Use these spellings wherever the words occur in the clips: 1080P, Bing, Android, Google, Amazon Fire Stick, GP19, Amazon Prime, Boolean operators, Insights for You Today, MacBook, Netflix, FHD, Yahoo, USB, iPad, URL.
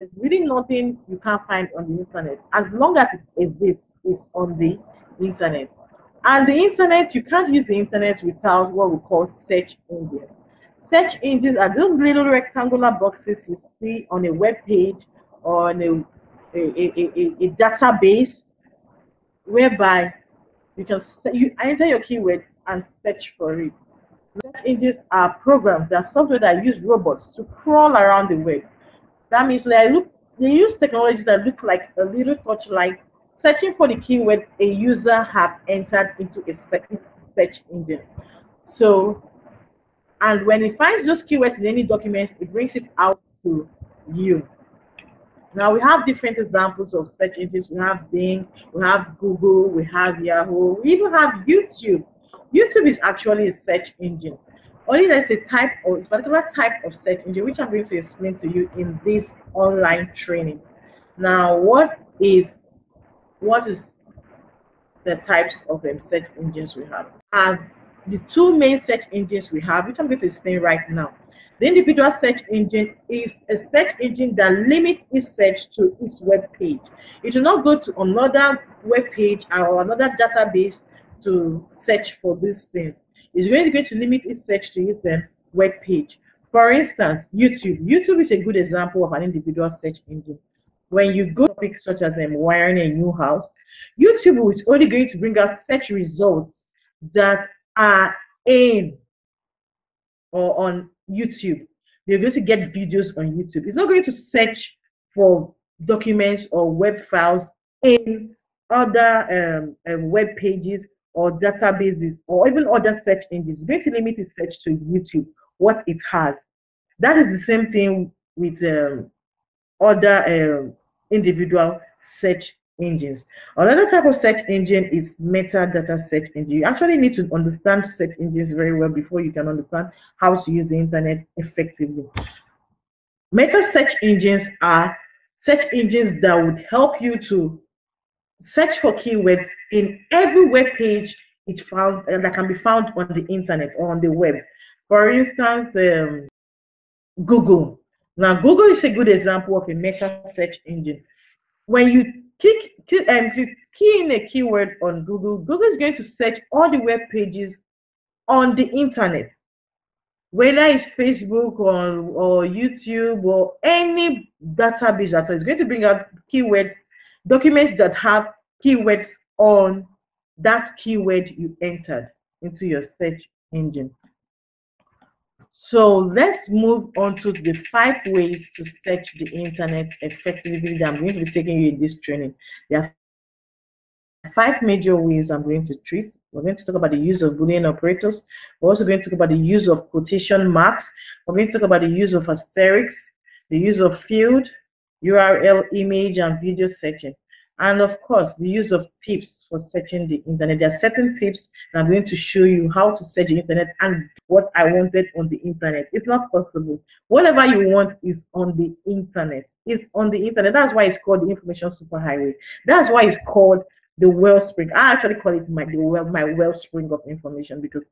There's really nothing you can't find on the internet. As long as it exists, it's on the internet. And the internet, you can't use the internet without what we call search engines. Search engines are those little rectangular boxes you see on a web page or on a database, whereby you can you enter your keywords and search for it. Search engines are programs, they are software that use robots to crawl around the web. That means they use technologies that look like a little torchlight, searching for the keywords a user have entered into a search engine. So, and when it finds those keywords in any document, it brings it out to you. Now we have different examples of search engines. We have Bing, we have Google, we have Yahoo, we even have YouTube. YouTube is actually a search engine. Only there's a particular type of search engine, which I'm going to explain to you in this online training. Now, what is the types of search engines we have? The two main search engines we have, which I'm going to explain right now. The individual search engine is a search engine that limits its search to its web page. It will not go to another web page or another database to search for these things. It's really going to limit its search to its web page. For instance, YouTube. YouTube is a good example of an individual search engine. When you go to topics such as wiring a new house, YouTube is only going to bring out search results that are in or on YouTube. You're going to get videos on YouTube. It's not going to search for documents or web files in other web pages or databases or even other search engines. It's going to limit its search to YouTube, what it has. That is the same thing with other individual search engines. Another type of search engine is metadata search engine. You actually need to understand search engines very well before you can understand how to use the internet effectively. Meta search engines are search engines that would help you to search for keywords in every web page that can be found on the internet or on the web. For instance, Google. Now, Google is a good example of a meta search engine. When you key in a keyword on Google, Google is going to search all the web pages on the internet, whether it's Facebook or YouTube or any database at all. It's going to bring out keywords, documents that have keywords on that keyword you entered into your search engine. So let's move on to the 5 ways to search the internet effectively that I'm going to be taking you in this training. There are 5 major ways I'm going to treat. We're going to talk about the use of Boolean operators. We're also going to talk about the use of quotation marks. We're going to talk about the use of asterisks, the use of field, URL, image, and video searching. And of course, the use of tips for searching the internet. There are certain tips that I'm going to show you how to search the internet and what I wanted on the internet. It's not possible. Whatever you want is on the internet. It's on the internet. That's why it's called the information superhighway. That's why it's called the wellspring. I actually call it my wellspring of information, because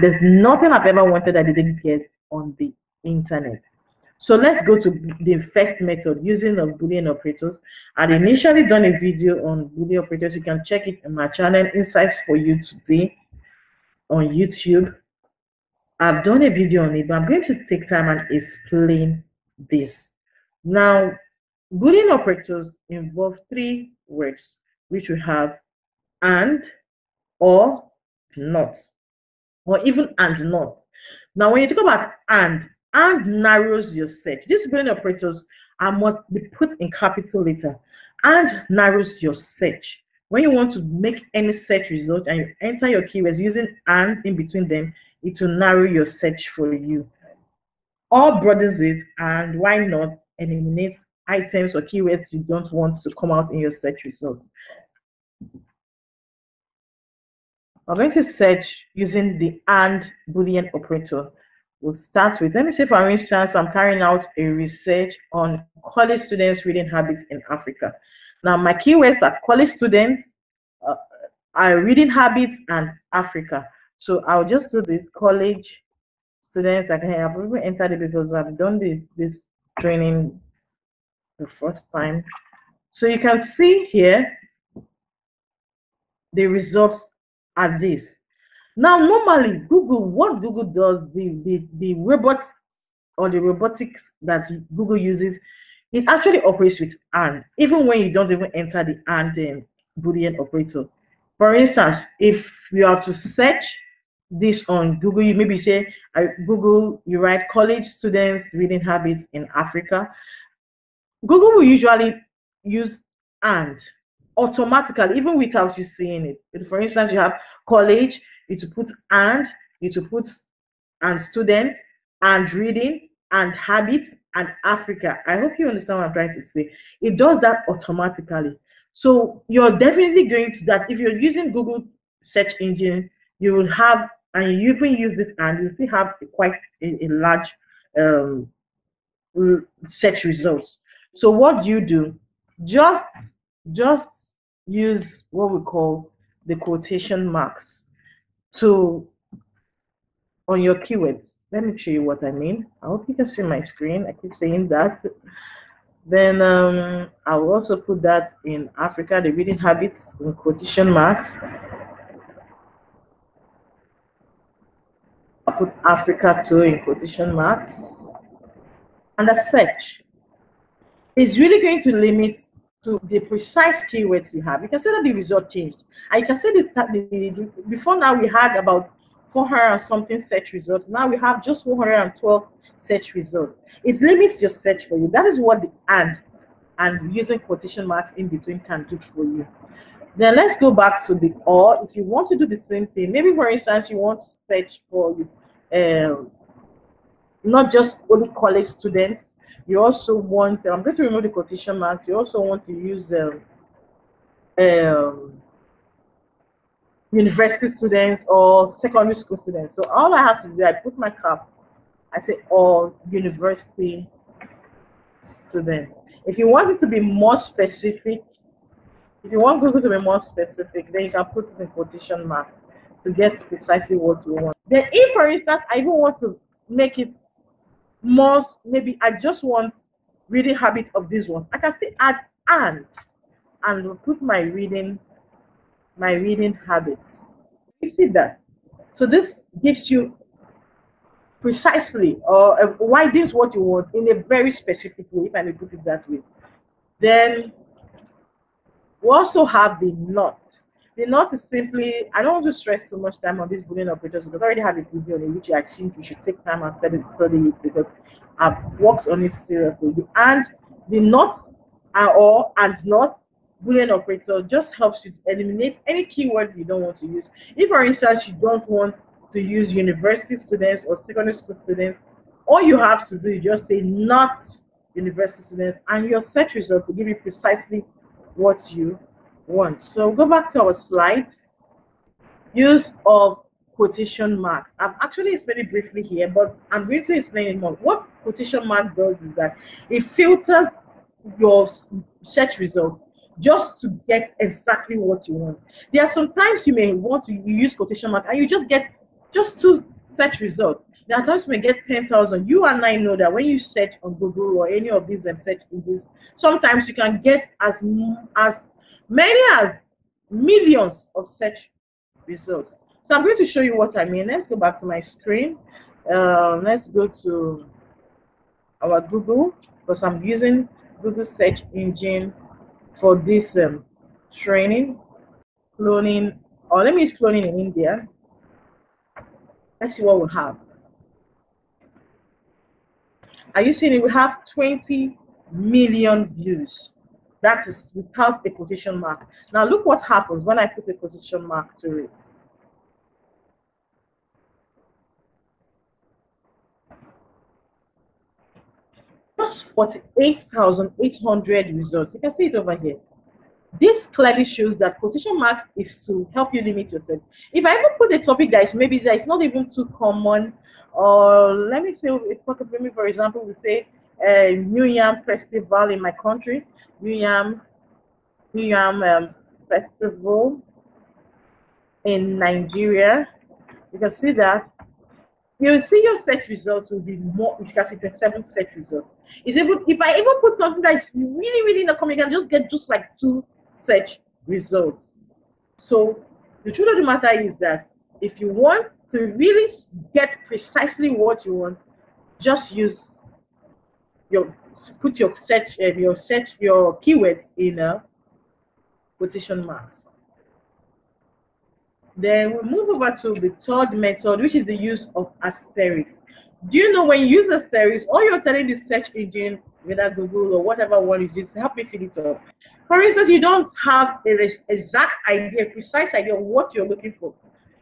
there's nothing I've ever wanted I didn't get on the internet. So let's go to the first method, using of Boolean operators. I'd initially done a video on Boolean operators. You can check it on my channel, Insights for You Today, on YouTube. I've done a video on it, but I'm going to take time and explain this. Now, Boolean operators involve 3 words, which we have and, or, not, or even and not. Now, when you talk about and narrows your search. These Boolean operators must be put in capital letter. And narrows your search. When you want to make any search result and you enter your keywords using and in between them, it will narrow your search for you. Or broadens it, and why not eliminates items or keywords you don't want to come out in your search result. I'm going to search using the and Boolean operator. We'll start with, let me say, for instance, I'm carrying out a research on college students' reading habits in Africa. Now, my keywords are college students, reading habits, and Africa. So I'll just do this, college students. I've probably entered it because I've done this training the first time. So you can see here the results are this. Now normally Google, what Google does, the robots or the robotics that Google uses, it actually operates with AND, even when you don't even enter the AND Boolean operator. For instance, if you are to search this on Google, you maybe say Google, you write college students reading habits in Africa. Google will usually use AND automatically, even without you seeing it. But for instance, you have college, you to put AND, you to put AND students, AND reading, AND habits, and Africa. I hope you understand what I'm trying to say. It does that automatically. So you're definitely going to that. If you're using Google search engine, you will have, and you can use this AND, you'll still have quite a large search results. So what do? Just use what we call the quotation marks to on your keywords. Let me show you what I mean. I hope you can see my screen. I keep saying that. Then I will also put that in Africa, the reading habits in quotation marks. I put Africa too in quotation marks. And the search is really going to limit to the precise keywords you have. You can say that the result changed. I can say this, that before now we had about 400 and something search results. Now we have just 112 search results. It limits your search for you. That is what the and using quotation marks in between can do for you. Then let's go back to the OR. If you want to do the same thing, maybe for instance you want to search for not just only college students. You also want, I'm going to remove the quotation marks. You also want to use university students or secondary school students. So all I have to do, I put my cap, I say all university students. If you want it to be more specific, if you want Google to be more specific, then you can put this in quotation marks to get precisely what you want. Then if for instance I even want to make it more, maybe I just want reading habit of these ones, I can still add and put my reading habits. You see that? So this gives you precisely or why this is what you want in a very specific way, if I may put it that way. Then we also have the not. The not is simply, I don't want to stress too much time on these Boolean operators because I already have a video on it, which I think you should take time and study it because I've worked on it seriously. And the not or and not Boolean operator just helps you to eliminate any keyword you don't want to use. If, for instance, you don't want to use university students or secondary school students, all you have to do is just say not university students, and your search result will give you precisely what you want. So go back to our slide. Use of quotation marks. I've actually explained it briefly here, but I'm going to explain it more. What quotation mark does is that it filters your search result just to get exactly what you want. There are sometimes you may want to use quotation mark and you just get just 2 search results. There are times you may get 10,000. You and I know that when you search on Google or any of these search engines, sometimes you can get as many as millions of search results. So I'm going to show you what I mean. Let's go back to my screen. Let's go to our Google because I'm using Google search engine for this training, cloning, or let me use cloning in India. Let's see what we have. Are you seeing it? We have 20 million views. That is without a quotation mark. Now look what happens when I put a quotation mark to it. Just 48,800 results. You can see it over here. This clearly shows that quotation marks is to help you limit yourself. If I even put a topic that is maybe that is not even too common, or let me say, for example, we say a New Yam Festival in my country, New Yam Festival in Nigeria. You can see that you'll see your search results will be more interesting than seven search results. If I even put something that is really, really not coming, you can just get just like 2 search results. So the truth of the matter is that if you want to really get precisely what you want, just use your keywords in quotation marks. Then we'll move over to the third method, which is the use of asterisks. Do you know when you use asterisks, all you're telling the search engine, whether Google or whatever one is using, help me fill it up. For instance, you don't have an exact idea, a precise idea of what you're looking for.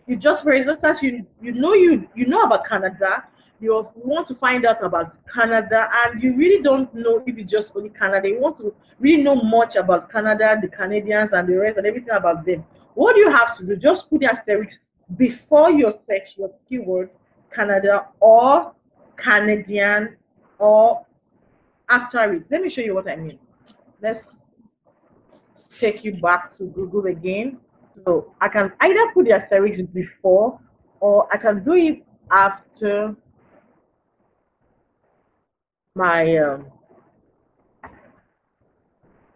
You just, for instance, you know about Canada, you want to find out about Canada, and you really don't know if it's just only Canada. You want to really know much about Canada, the Canadians, and the rest, and everything about them. What you have to do, just put the asterisk before your search, your keyword, Canada or Canadian, or after it. Let me show you what I mean. Let's take you back to Google again. So I can either put the asterisk before, or I can do it after my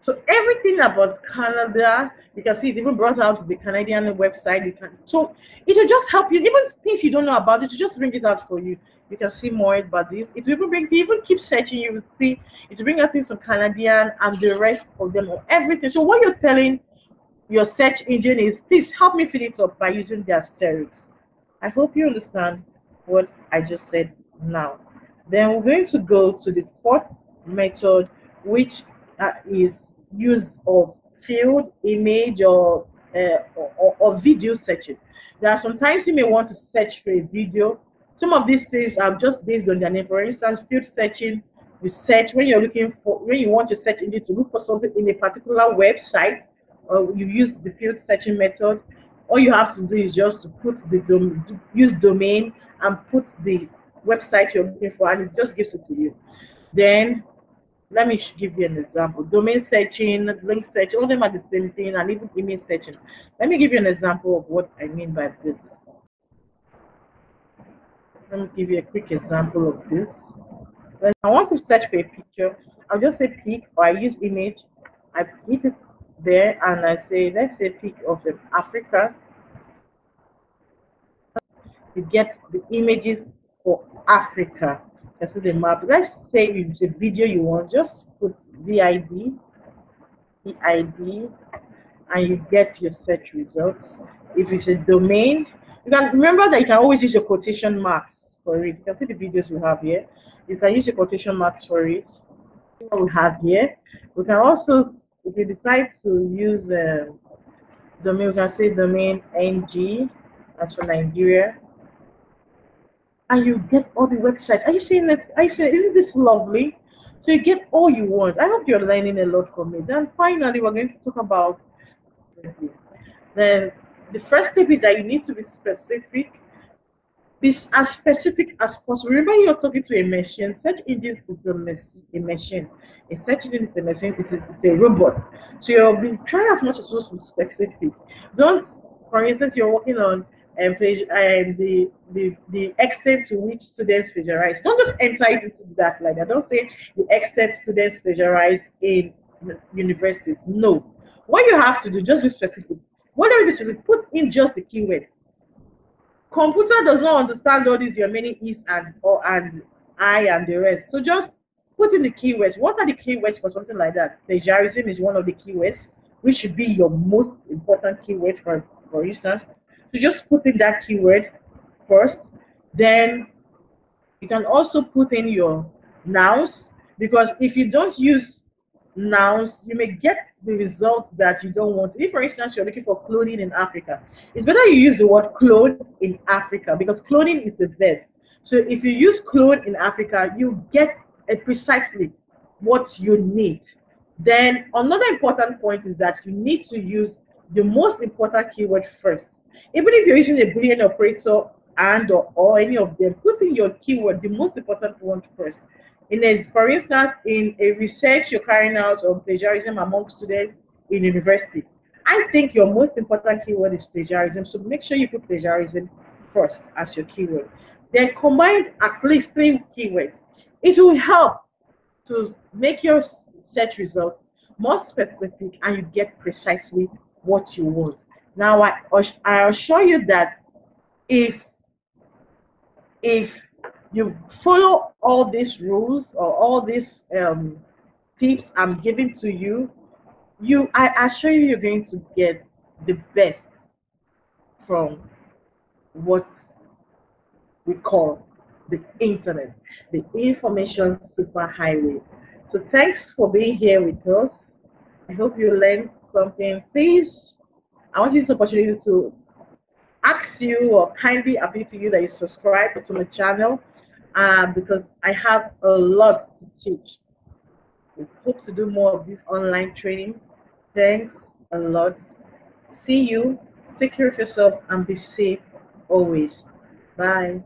so everything about Canada, you can see it even brought out the Canadian website. You can, so it will just help you, even things you don't know about it, to just bring it out for you. You can see more about this. It will even bring, if you even keep searching, you will see it will bring out things on Canadian and the rest of them, or everything. So what you're telling your search engine is, please help me fill it up by using the asterisks. I hope you understand what I just said now. Then we're going to go to the fourth method, which is use of field, image, or video searching. There are sometimes you may want to search for a video. Some of these things are just based on their name. For instance, field searching, you search when you're looking for, when you want your search engine to look for something in a particular website, or you use the field searching method. All you have to do is just to put the use domain and put the website you're looking for, and it just gives it to you. Then let me give you an example. Domain searching, link search, all of them are the same thing, and even image searching. Let me give you an example of what I mean by this. Let me give you a quick example of this. When I want to search for a picture, I'll just say pic, or I use image, I hit it there, and I say, let's say pic of Africa. You get the images for Africa. This is the map. Let's say it's a video you want, just put VID, and you get your search results. If it's a domain, you can remember that you can always use your quotation marks for it. You can see the videos we have here. You can use your quotation marks for it. We have here. We can also, if you decide to use a domain, we can say domain NG, as for Nigeria. And you get all the websites. Are you seeing that? I said, isn't this lovely? So you get all you want. I hope you're learning a lot from it. Then finally, we're going to talk about. Then the first step is that you need to be specific. Be as specific as possible. Remember, you're talking to a machine. Search engine is a machine. A search engine is a machine. It's a robot. So you'll be trying as much as possible to be specific. Don't, for instance, you're working on. And the extent to which students plagiarize. Don't just enter it into that like that. Don't say the extent students plagiarize in universities. No. What you have to do, just be specific. Whatever be specific, put in just the keywords. Computer does not understand all these your many is and or and I and the rest. So just put in the keywords. What are the keywords for something like that? Plagiarism is one of the keywords, which should be your most important keyword for instance. So just put in that keyword first. Then you can also put in your nouns, because if you don't use nouns, you may get the result that you don't want. If, for instance, you're looking for clothing in Africa, it's better you use the word clothe in Africa, because clothing is a verb. So if you use clothe in Africa, you get precisely what you need. Then another important point is that you need to use the most important keyword first. Even if you're using a Boolean operator and or any of them, put in your keyword, the most important one first. For instance, in a research you're carrying out on plagiarism among students in university, I think your most important keyword is plagiarism, so make sure you put plagiarism first as your keyword. Then combine at least 3 keywords. It will help to make your search results more specific, and you get precisely what you want. Now, I assure you that if you follow all these rules or all these tips I'm giving to you, I assure you you're going to get the best from what we call the internet, the information superhighway. So thanks for being here with us. I hope you learned something. Please, I want this opportunity to ask you, or kindly appeal to you, that you subscribe to my channel, because I have a lot to teach. We hope to do more of this online training. Thanks a lot. See you. Take care of yourself and be safe always. Bye.